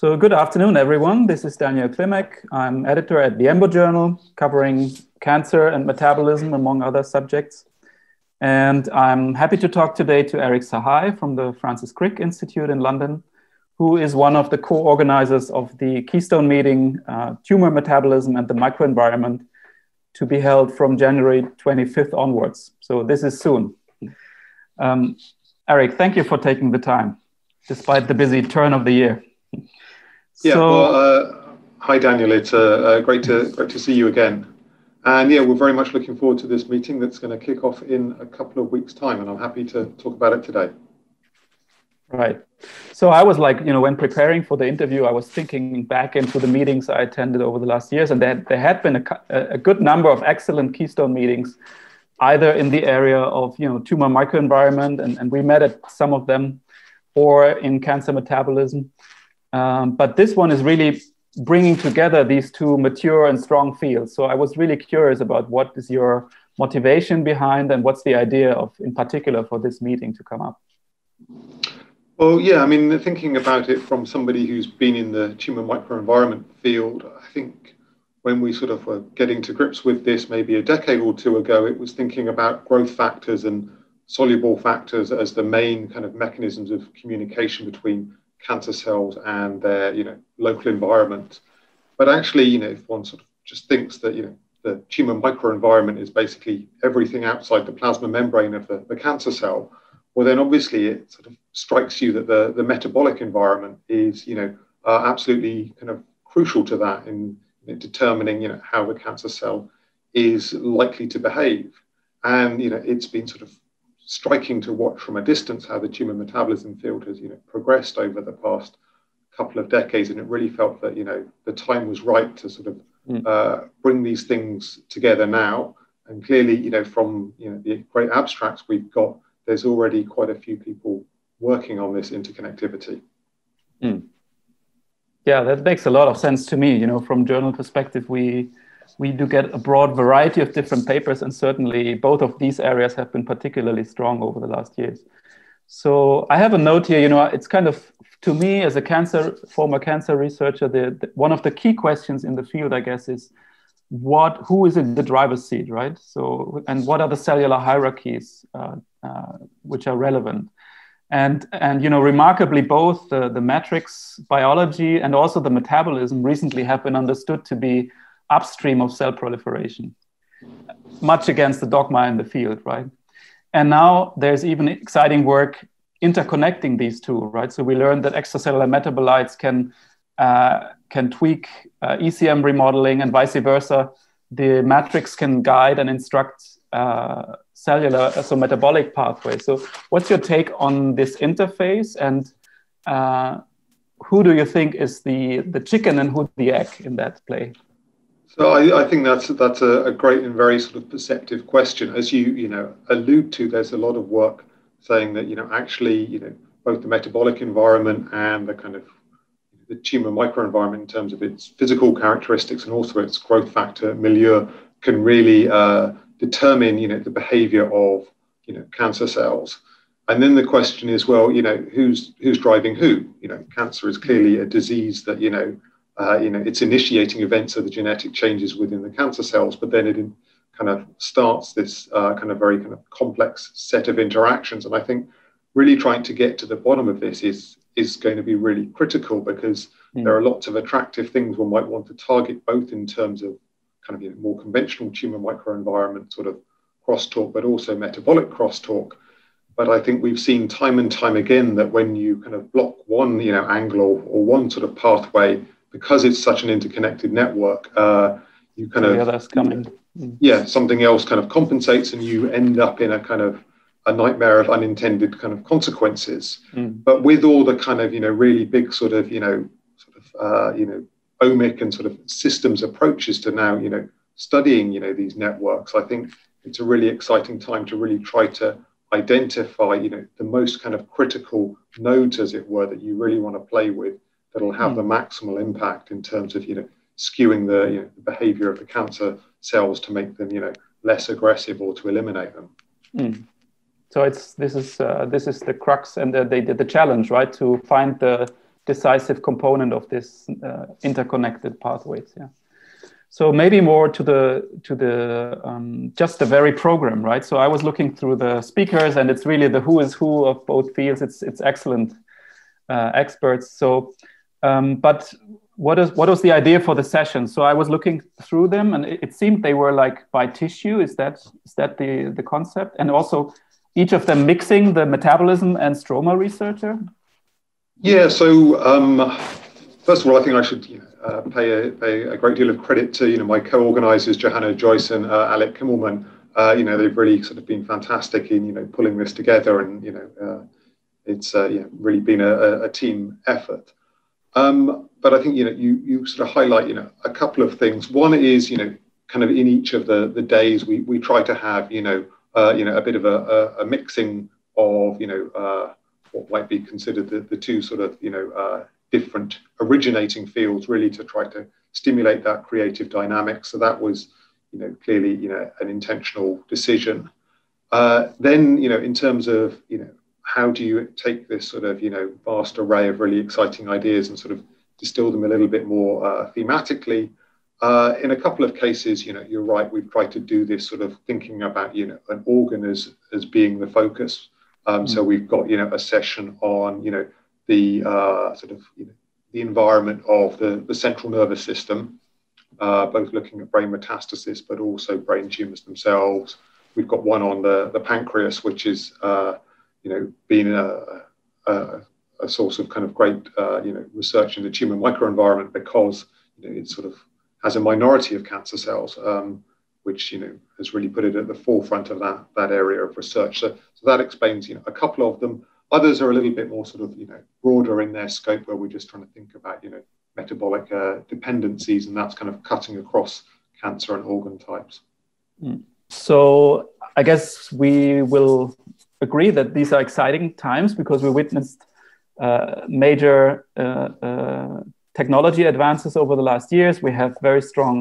So good afternoon, everyone. This is Daniel Klimmeck. I'm editor at the EMBO Journal, covering cancer and metabolism, among other subjects. And I'm happy to talk today to Eric Sahai from the Francis Crick Institute in London, who is one of the co-organizers of the Keystone meeting, Tumor Metabolism and the Microenvironment, to be held from January 25th onwards. So this is soon. Eric, thank you for taking the time, despite the busy turn of the year. Yeah, so, hi Daniel, it's great to see you again. And yeah, we're very much looking forward to this meeting that's going to kick off in a couple of weeks' time, and I'm happy to talk about it today. Right. So I was like, you know, when preparing for the interview, I was thinking back into the meetings I attended over the last years, and there had been a good number of excellent Keystone meetings, either in the area of, you know, tumor microenvironment, and we met at some of them, or in cancer metabolism. But this one is really bringing together these two mature and strong fields. So I was really curious about what is your motivation behind and what's the idea of, in particular, for this meeting to come up? Well, yeah, I mean, thinking about it from somebody who's been in the tumor microenvironment field, I think when we sort of were getting to grips with this maybe a decade or two ago, it was thinking about growth factors and soluble factors as the main kind of mechanisms of communication between cancer cells and their, you know, local environment. But actually, you know, if one sort of just thinks that, you know, the tumor microenvironment is basically everything outside the plasma membrane of the cancer cell, well, then obviously it sort of strikes you that the metabolic environment is, you know, absolutely kind of crucial to that in determining, you know, how the cancer cell is likely to behave. And, you know, it's been sort of striking to watch from a distance how the tumor metabolism field has, you know, progressed over the past couple of decades, and it really felt that, you know, the time was right to sort of bring these things together now. And clearly, you know, from, you know, the great abstracts we've got, there's already quite a few people working on this interconnectivity. Yeah, that makes a lot of sense to me. You know, from journal perspective, we do get a broad variety of different papers, and certainly both of these areas have been particularly strong over the last years. So I have a note here, you know, it's kind of, to me as a former cancer researcher, one of the key questions in the field, I guess, is who is in the driver's seat, right? So, and what are the cellular hierarchies which are relevant? And you know, remarkably, both the matrix biology and also the metabolism recently have been understood to be upstream of cell proliferation, much against the dogma in the field, right? And now there's even exciting work interconnecting these two, right? So we learned that extracellular metabolites can tweak ECM remodeling and vice versa. The matrix can guide and instruct cellular, so metabolic pathways. So what's your take on this interface, and who do you think is the chicken and who the egg in that play? So I think that's a great and very sort of perceptive question. As you know, allude to, there's a lot of work saying that, you know, actually, you know, both the metabolic environment and the kind of the tumor microenvironment in terms of its physical characteristics and also its growth factor milieu can really determine, you know, the behavior of, you know, cancer cells. And then the question is, well, you know, who's driving who? You know, cancer is clearly a disease that, you know, it's initiating events of the genetic changes within the cancer cells, but then it kind of starts this kind of very kind of complex set of interactions. And I think really trying to get to the bottom of this is going to be really critical, because there are lots of attractive things one might want to target, both in terms of kind of, you know, more conventional tumor microenvironment sort of crosstalk, but also metabolic crosstalk. But I think we've seen time and time again that when you kind of block one, you know, angle or one sort of pathway, because it's such an interconnected network, you kind of, that's coming. Yeah, something else kind of compensates, and you end up in a kind of a nightmare of unintended kind of consequences. But with all the kind of, you know, really big sort of omic and sort of systems approaches to now, you know, studying, you know, these networks, I think it's a really exciting time to really try to identify, you know, the most kind of critical nodes, as it were, that you really want to play with, that'll have the maximal impact in terms of, you know, skewing the, you know, the behavior of the cancer cells to make them, you know, less aggressive or to eliminate them. So this is the crux and the challenge, right? To find the decisive component of this interconnected pathways. Yeah. So maybe more to the just the very program, right? So I was looking through the speakers, and it's really the who is who of both fields. It's excellent experts. So, but what was the idea for the session? So I was looking through them, and it seemed they were like by tissue. Is that the concept? And also, each of them mixing the metabolism and stroma researcher. Yeah. So first of all, I think I should pay a great deal of credit to my co-organizers Johanna Joyce and Alec Kimmelman. They've really sort of been fantastic in pulling this together, and it's really been a team effort. But I think you sort of highlight a couple of things. One is kind of in each of the days we try to have a bit of a mixing of what might be considered the two sort of different originating fields, really, to try to stimulate that creative dynamic. So that was, clearly, an intentional decision. Then, in terms of, how do you take this sort of, vast array of really exciting ideas and sort of distill them a little bit more thematically? In a couple of cases, you're right, we've tried to do this sort of thinking about, an organ as being the focus. So we've got, a session on, the sort of the environment of the central nervous system, both looking at brain metastasis, but also brain tumors themselves. We've got one on the pancreas, which is been a source of kind of great research in the tumor microenvironment, because it sort of has a minority of cancer cells, which has really put it at the forefront of that area of research. So that explains a couple of them. Others are a little bit more sort of, broader in their scope, where we're just trying to think about, metabolic dependencies, and that's kind of cutting across cancer and organ types. So I guess we will agree that these are exciting times, because we witnessed major technology advances over the last years. We have very strong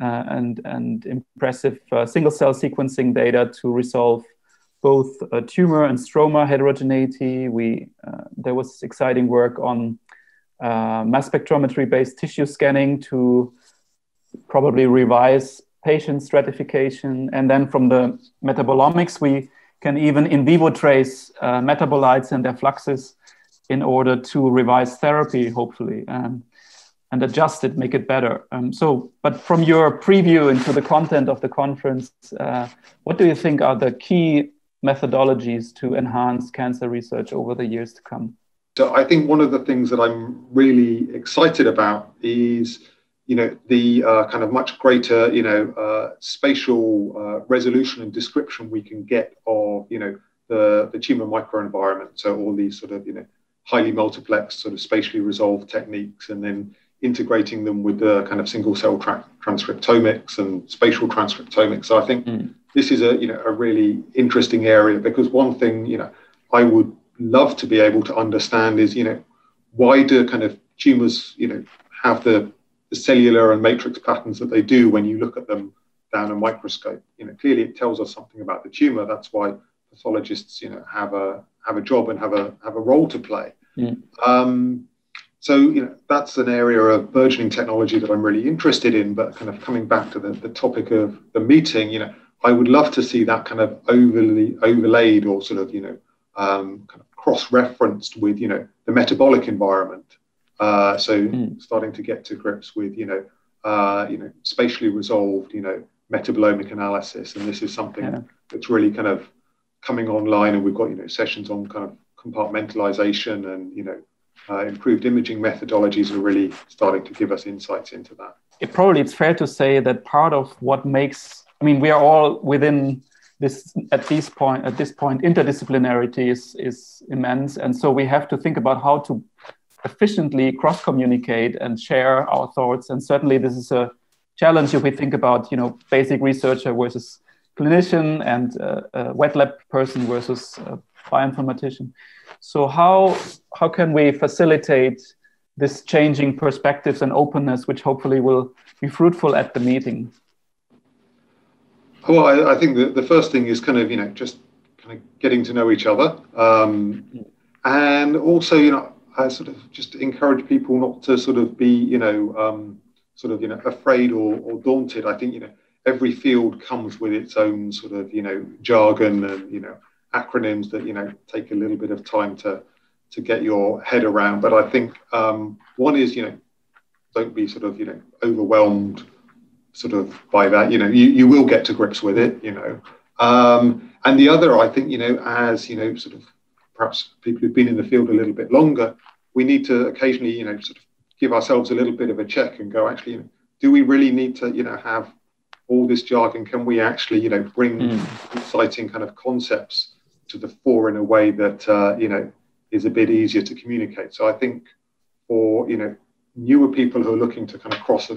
and impressive single-cell sequencing data to resolve both tumor and stroma heterogeneity. There was exciting work on mass spectrometry-based tissue scanning to probably revise patient stratification. And then from the metabolomics, we can even in vivo trace metabolites and their fluxes in order to revise therapy, hopefully, and adjust it, make it better. But from your preview into the content of the conference, what do you think are the key methodologies to enhance cancer research over the years to come? So I think one of the things that I'm really excited about is, the kind of much greater, spatial resolution and description we can get of, the tumor microenvironment. So all these sort of, highly multiplexed sort of spatially resolved techniques, and then integrating them with the kind of single cell transcriptomics and spatial transcriptomics. So I think this is a really interesting area, because one thing, I would love to be able to understand is, why do kind of tumors, have the cellular and matrix patterns that they do when you look at them down a microscope? Clearly it tells us something about the tumor. That's why pathologists, have a job and have a role to play. So, that's an area of burgeoning technology that I'm really interested in. But kind of coming back to the topic of the meeting, I would love to see that kind of overlaid or sort of, kind of cross-referenced with, the metabolic environment. Starting to get to grips with, spatially resolved, metabolomic analysis. And this is something that's really kind of coming online, and we've got, sessions on kind of compartmentalization and, improved imaging methodologies are really starting to give us insights into that. It's fair to say that part of what makes, we are all within this at this point interdisciplinarity is immense, and so we have to think about how to efficiently cross-communicate and share our thoughts. And certainly this is a challenge if we think about basic researcher versus clinician, and wet lab person versus bioinformatician. So how can we facilitate this changing perspectives and openness, which hopefully will be fruitful at the meeting? Well, I think the first thing is kind of, just kind of getting to know each other. And also, I sort of just encourage people not to sort of be, afraid or daunted. I think, every field comes with its own sort of, jargon and, acronyms that, take a little bit of time to get your head around. But I think one is, don't be sort of, overwhelmed sort of by that. You will get to grips with it, And the other, I think, as, sort of perhaps people who've been in the field a little bit longer, we need to occasionally, sort of give ourselves a little bit of a check and go, actually, do we really need to, have all this jargon? Can we actually, bring exciting kind of concepts to the fore in a way that, is a bit easier to communicate? So I think for, newer people who are looking to kind of cross,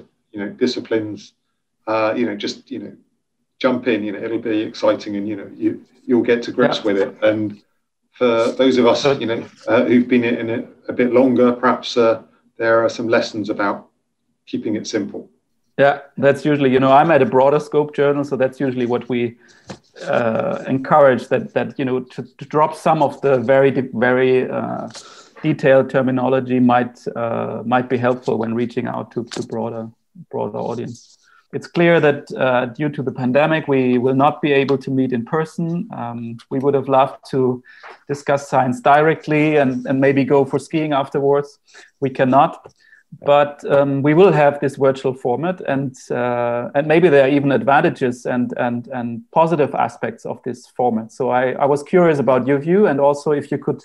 disciplines, just, jump in, it'll be exciting and, you'll get to grips with it. And for those of us, who've been in it a bit longer, perhaps there are some lessons about keeping it simple. Yeah, that's usually, I'm at a broader scope journal, so that's usually what we encourage, that to drop some of the very detailed terminology might be helpful when reaching out to broader audience. It's clear that due to the pandemic, we will not be able to meet in person. We would have loved to discuss science directly and maybe go for skiing afterwards. We cannot, but we will have this virtual format, and maybe there are even advantages and positive aspects of this format. So I was curious about your view, and also if you could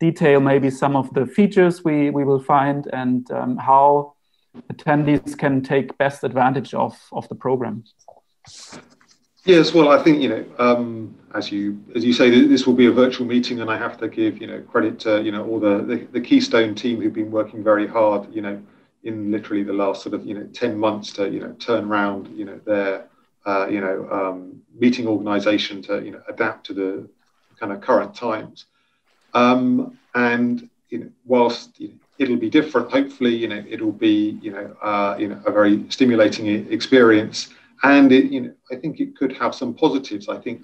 detail maybe some of the features we will find, and how attendees can take best advantage of the program. Yes, well, I think, as you say, this will be a virtual meeting, and I have to give, credit to, all the Keystone team who've been working very hard, in literally the last sort of, 10 months to, turn around, their, meeting organization to, adapt to the kind of current times. And, whilst, it'll be different. Hopefully, it'll be, a very stimulating experience. And it, I think it could have some positives. I think,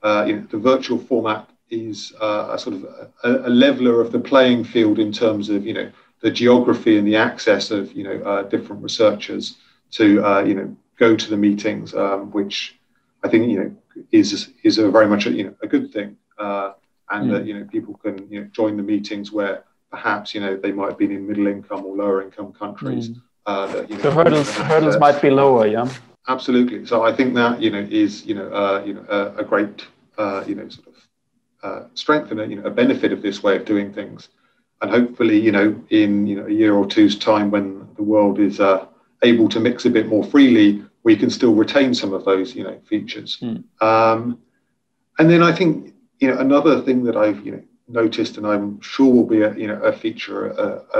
the virtual format is a sort of a leveler of the playing field in terms of, the geography and the access of, different researchers to, go to the meetings, which I think, is a very much, a good thing. And that, people can, join the meetings where perhaps, they might have been in middle income or lower income countries. That, so hurdles might be lower, yeah? Absolutely. So I think that, is, a great, sort of strength and, a benefit of this way of doing things. And hopefully, in, a year or two's time, when the world is able to mix a bit more freely, we can still retain some of those, features. And then I think, another thing that I've, noticed, and I'm sure will be a, a feature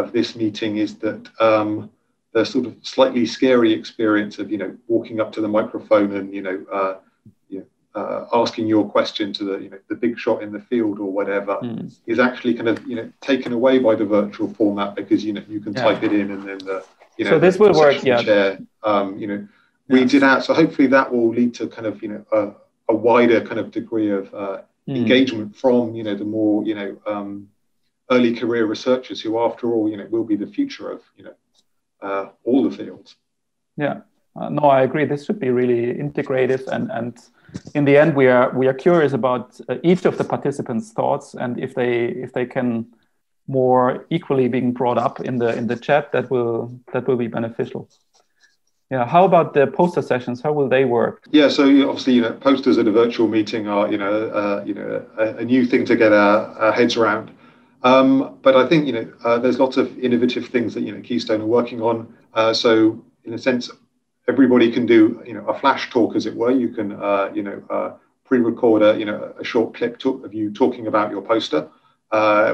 of this meeting, is that the sort of slightly scary experience of walking up to the microphone and asking your question to the the big shot in the field or whatever is actually kind of taken away by the virtual format, because you can type it in and then the so this will work. We did that, so hopefully that will lead to kind of a wider kind of degree of engagement from the more early career researchers, who after all will be the future of all the fields. No, I agree, this should be really integrative, and in the end we are curious about each of the participants' thoughts, and if they can more equally being brought up in the chat, that will be beneficial. Yeah. How about the poster sessions? How will they work? Yeah. So obviously, posters at a virtual meeting are, a new thing to get our heads around. But I think, there's lots of innovative things that, Keystone are working on. So in a sense, everybody can do, a flash talk, as it were. You can, pre-record a short clip of you talking about your poster,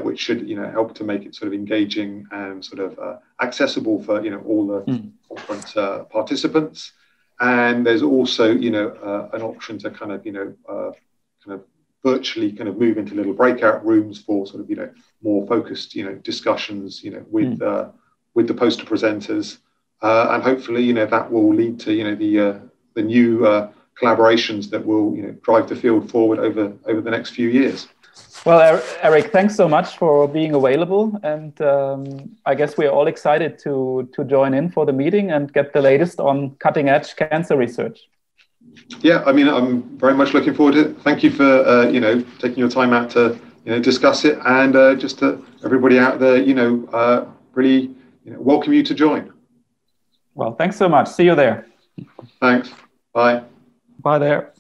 which should, help to make it sort of engaging and sort of accessible for, all the conference participants. And there's also, an option to kind of, virtually kind of move into little breakout rooms for sort of, more focused, discussions, with the poster presenters. And hopefully, that will lead to, the new collaborations that will, drive the field forward over the next few years. Well, Eric, thanks so much for being available. And I guess we are all excited to join in for the meeting and get the latest on cutting edge cancer research. Yeah, I mean, I'm very much looking forward to it. Thank you for, taking your time out to, discuss it. And just to everybody out there, really welcome you to join. Well, thanks so much. See you there. Thanks. Bye. Bye there.